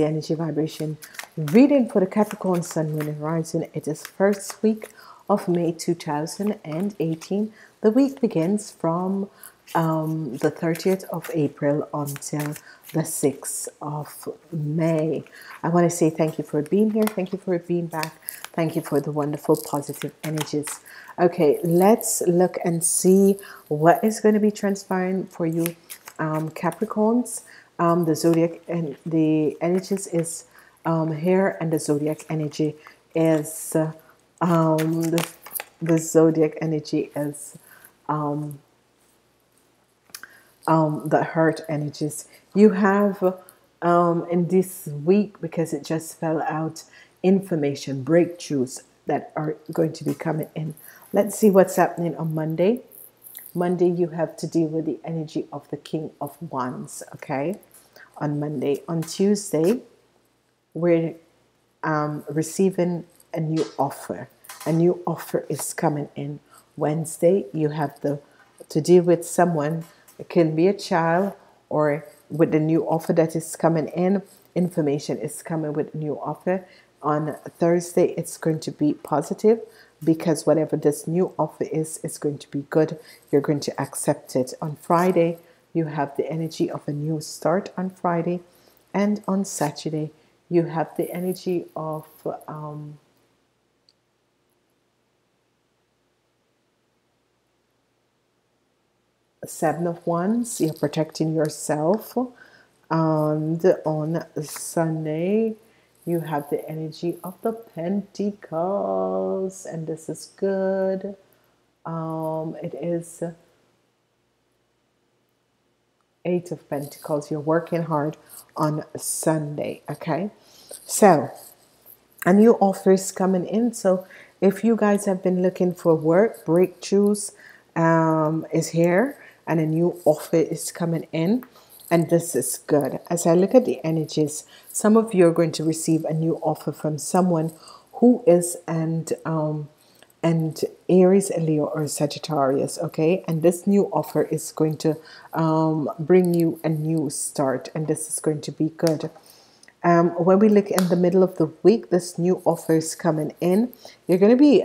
the energy vibration reading for the Capricorn Sun, Moon and Rising. It is first week of May 2018. The week begins from the 30th of April until the 6th of May. I want to say thank you for being here. Thank you for being back. Thank you for the wonderful positive energies. Okay, let's look and see what is going to be transpiring for you, Capricorns. The zodiac and the energies is here, and the zodiac energy is the zodiac energy is the hurt energies. You have in this week, because it just fell out, information breakthroughs that are going to be coming in. Let's see what's happening on Monday. Monday you have to deal with the energy of the King of Wands, okay, on Monday. On Tuesday we're receiving a new offer. A new offer is coming in. Wednesday you have to deal with someone. It can be a child, or with the new offer that is coming in, information is coming with a new offer. On Thursday it's going to be positive, because whatever this new offer is, it's going to be good. You're going to accept it. On Friday you have the energy of a new start on Friday, and on Saturday you have the energy of Seven of Wands. You're protecting yourself. And on Sunday you have the energy of the Pentacles, and this is good. It is Eight of Pentacles. You're working hard on Sunday, okay? So a new offer is coming in. So if you guys have been looking for work, breakthroughs is here, and a new offer is coming in. And this is good. As I look at the energies, some of you are going to receive a new offer from someone who is and Aries, a Leo, or Sagittarius, okay? And this new offer is going to bring you a new start, and this is going to be good. When we look in the middle of the week, this new offer is coming in. You're going to be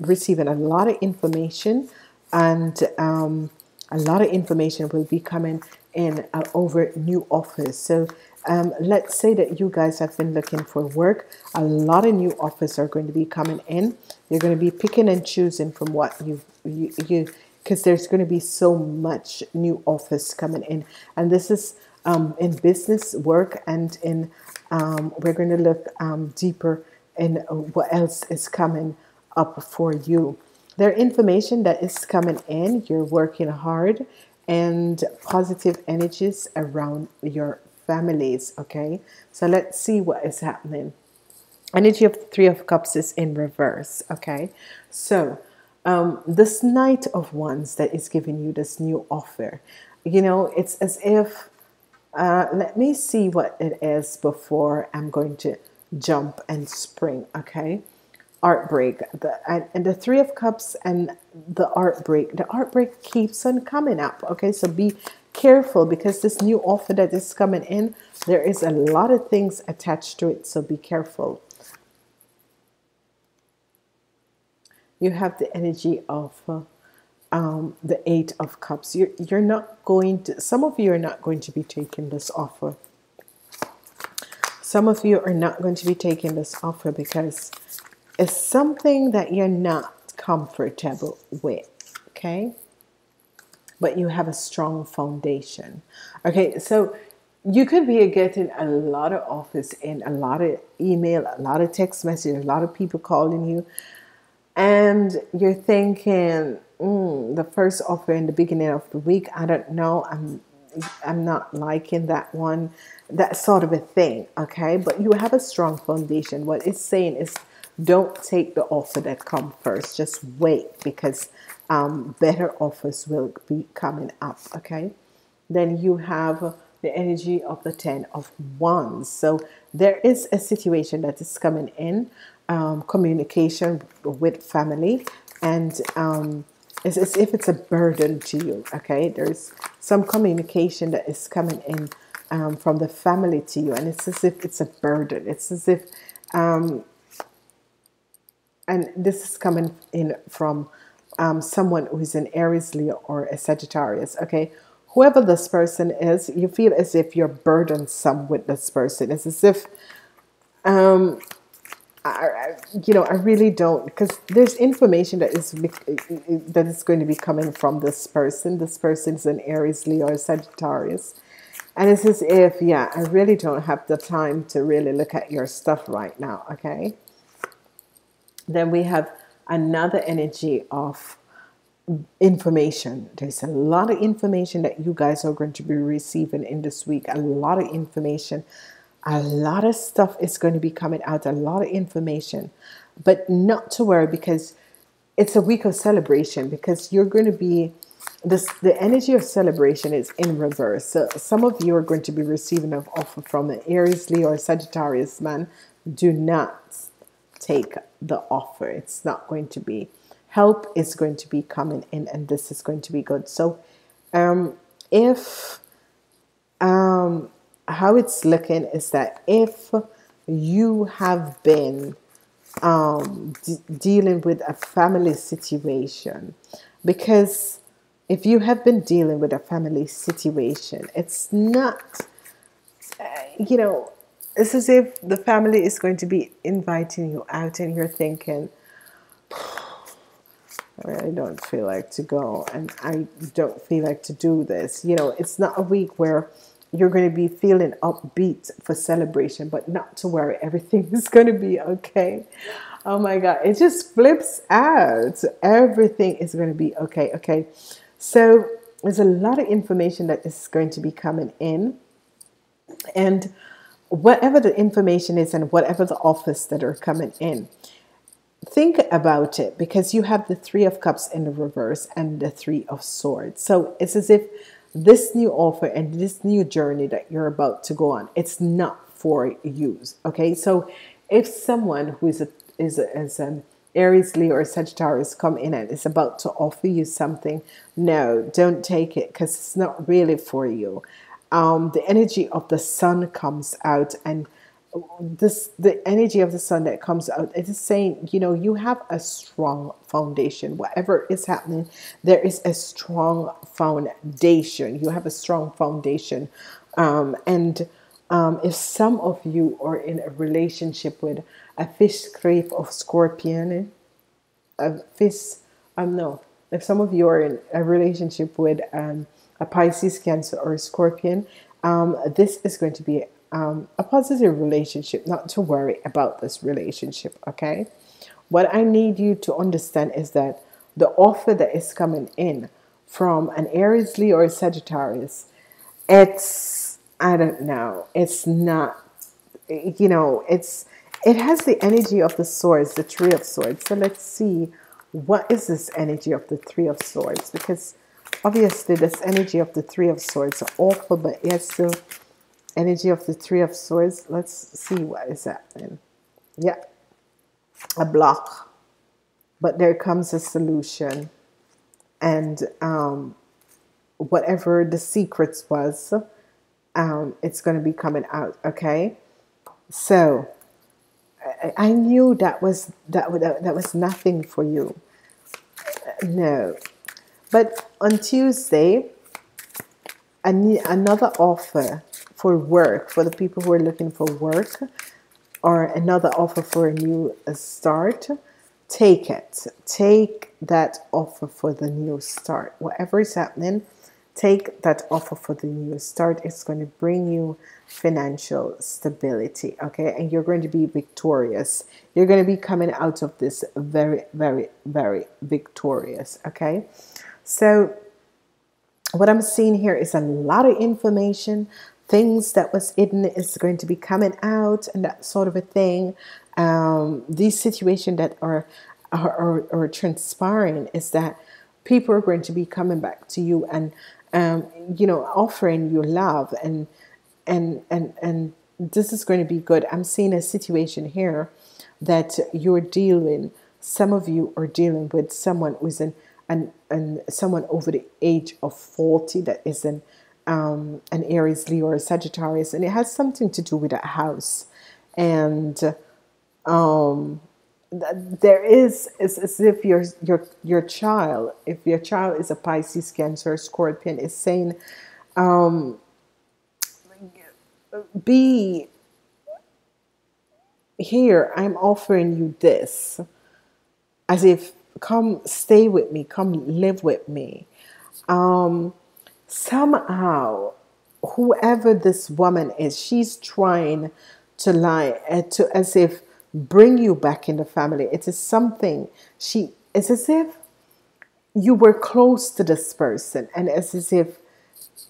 receiving a lot of information, and a lot of information will be coming in over new offers. So let's say that you guys have been looking for work. A lot of new offers are going to be coming in. You're going to be picking and choosing from what you because there's going to be so much new offers coming in. And this is in business, work, and in we're going to look deeper in what else is coming up for you. There are information that is coming in. You're working hard, and positive energies around your families, okay? So let's see what is happening. Energy of the Three of Cups is in reverse, okay? So this Knight of Wands that is giving you this new offer, you know, it's as if let me see what it is before I'm going to jump and spring, okay? Art break, and the Three of Cups and the art break. The art break keeps on coming up, okay? So be careful, because this new offer that is coming in, there is a lot of things attached to it, so be careful. You have the energy of the Eight of Cups. You're not going to, some of you are not going to be taking this offer. Some of you are not going to be taking this offer because it's something that you're not comfortable with, okay? But you have a strong foundation, okay? So you could be getting a lot of offers in, a lot of email, a lot of text message, a lot of people calling you, and you're thinking, the first offer in the beginning of the week, I don't know, I'm not liking that one, that sort of a thing, okay? But you have a strong foundation. What it's saying is, don't take the offer that comes first. Just wait, because better offers will be coming up, okay? Then you have the energy of the Ten of Wands. So there is a situation that is coming in, communication with family, and it's as if it's a burden to you, okay? There's some communication that is coming in from the family to you, and it's as if it's a burden. It's as if, and this is coming in from someone who is an Aries, Leo, or a Sagittarius, okay? Whoever this person is, you feel as if you're burdensome with this person. It's as if, I really don't, because there's information that is going to be coming from this person. This person's an Aries, Leo, or Sagittarius. And it's as if, yeah, I really don't have the time to really look at your stuff right now, okay? Then we have another energy of information. There's a lot of information that you guys are going to be receiving in this week. A lot of information. A lot of stuff is going to be coming out. A lot of information. But not to worry, because it's a week of celebration, because you're going to be... The energy of celebration is in reverse. So some of you are going to be receiving an offer from an Aries, Leo, or Sagittarius man. Do not take the offer. It's not going to be. Help is going to be coming in, and this is going to be good. So how it's looking is that if you have been dealing with a family situation, because... If you have been dealing with a family situation, it's not, it's as if the family is going to be inviting you out and you're thinking, I really don't feel like to go and I don't feel like to do this. You know, it's not a week where you're going to be feeling upbeat for celebration, but not to worry, everything is going to be okay. Oh my God, it just flips out. Everything is going to be okay, okay? So there's a lot of information that is going to be coming in, and whatever the information is and whatever the offers that are coming in, think about it, because you have the Three of Cups in the reverse and the Three of Swords. So it's as if this new offer and this new journey that you're about to go on, it's not for you, okay? So if someone who is an Aries, Leo, or Sagittarius come in and is about to offer you something, no, don't take it, because it's not really for you. The energy of the sun comes out, and the energy of the sun that comes out, it is saying, you know, you have a strong foundation. Whatever is happening, there is a strong foundation. You have a strong foundation. If some of you are in a relationship with a fish crave of scorpion, if some of you are in a relationship with a Pisces, Cancer, or a Scorpion, this is going to be a positive relationship. Not to worry about this relationship, okay? What I need you to understand is that the offer that is coming in from an Aries, Leo, or a Sagittarius, it has the energy of the swords, the Three of Swords. So let's see, what is this energy of the Three of Swords? Because obviously this energy of the Three of Swords are awful, but yes, the energy of the Three of Swords, let's see what is happening. Yeah, a block, but there comes a solution, and whatever the secrets was, it's going to be coming out, okay? So I knew that was nothing for you, no. But on Tuesday, another offer for work, for the people who are looking for work, or another offer for a new start. Take it, take that offer for the new start. Whatever is happening, take that offer for the new start. It's going to bring you financial stability, okay? And you're going to be victorious. You're going to be coming out of this very, very, very victorious, okay? So what I'm seeing here is a lot of information. Things that was hidden is going to be coming out, and that sort of a thing. These situations that are transpiring is that people are going to be coming back to you and offering you love, and this is going to be good. I'm seeing a situation here that you're dealing. Some of you are dealing with someone who's someone over the age of 40 that is in an Aries, Leo, or Sagittarius, and it has something to do with that house. And it's as if your child, if your child is a Pisces, Cancer, Scorpion, is saying, be here, I'm offering you this, as if come stay with me, come live with me. Somehow, whoever this woman is, she's trying to as if bring you back in the family. It is something, it's as if you were close to this person, and it's as if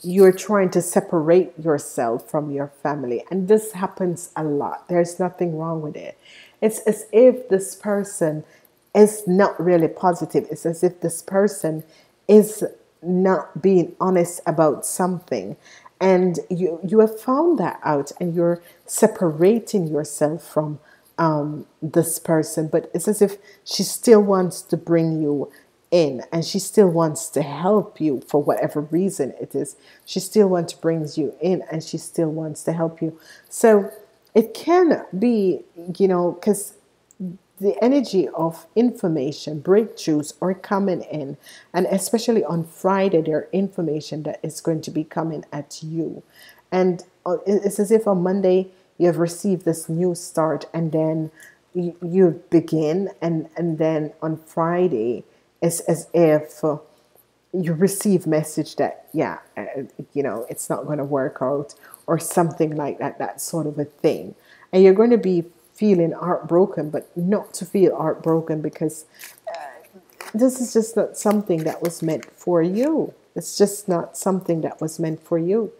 you're trying to separate yourself from your family. And this happens a lot. There's nothing wrong with it. It's as if this person is not really positive. It's as if this person is not being honest about something. And you have found that out, and you're separating yourself from this person. But it's as if she still wants to bring you in, and she still wants to help you for whatever reason it is. She still wants to bring you in, and she still wants to help you. So it can be, you know, because the energy of information, breakthroughs are coming in, and especially on Friday, there are information that is going to be coming at you. And it's as if on Monday you have received this new start, and then you begin, and then on Friday, it's as if you receive message that, yeah, you know, it's not going to work out, or something like that, that sort of a thing. And you're going to be feeling heartbroken, but not to feel heartbroken, because this is just not something that was meant for you. It's just not something that was meant for you.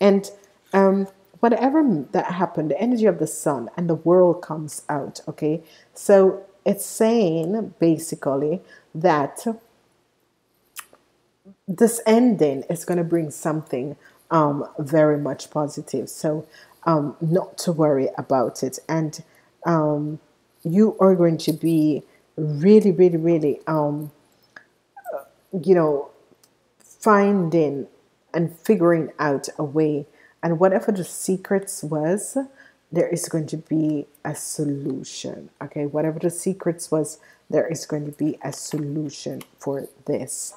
And whatever that happened, the energy of the sun and the world comes out, okay? So it's saying, basically, that this ending is going to bring something very much positive. So not to worry about it. And you are going to be really, really, really, you know, finding and figuring out a way. And whatever the secrets was, there is going to be a solution. Okay, whatever the secrets was, there is going to be a solution for this.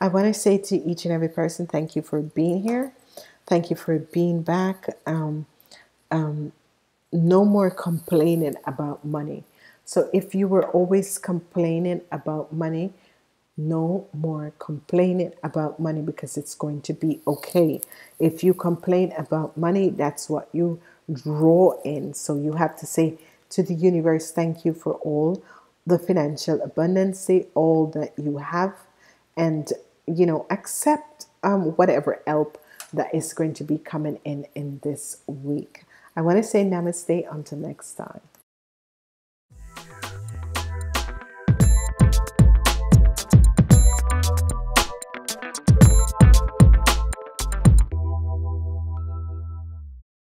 I want to say to each and every person, thank you for being here. Thank you for being back. No more complaining about money. So if you were always complaining about money, no more complaining about money, because it's going to be okay. If you complain about money, that's what you draw in. So you have to say to the universe, thank you for all the financial abundance, all that you have, and, you know, accept whatever help that is going to be coming in this week. I want to say namaste until next time.